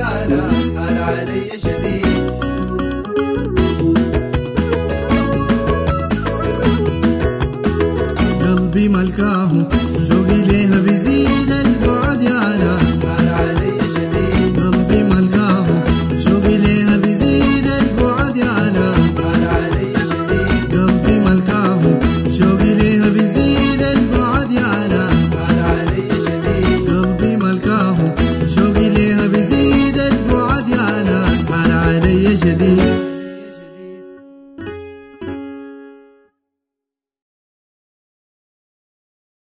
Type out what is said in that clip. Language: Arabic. عندي على أسحر علي شديد. قلبي ملكاه وشوقي ليه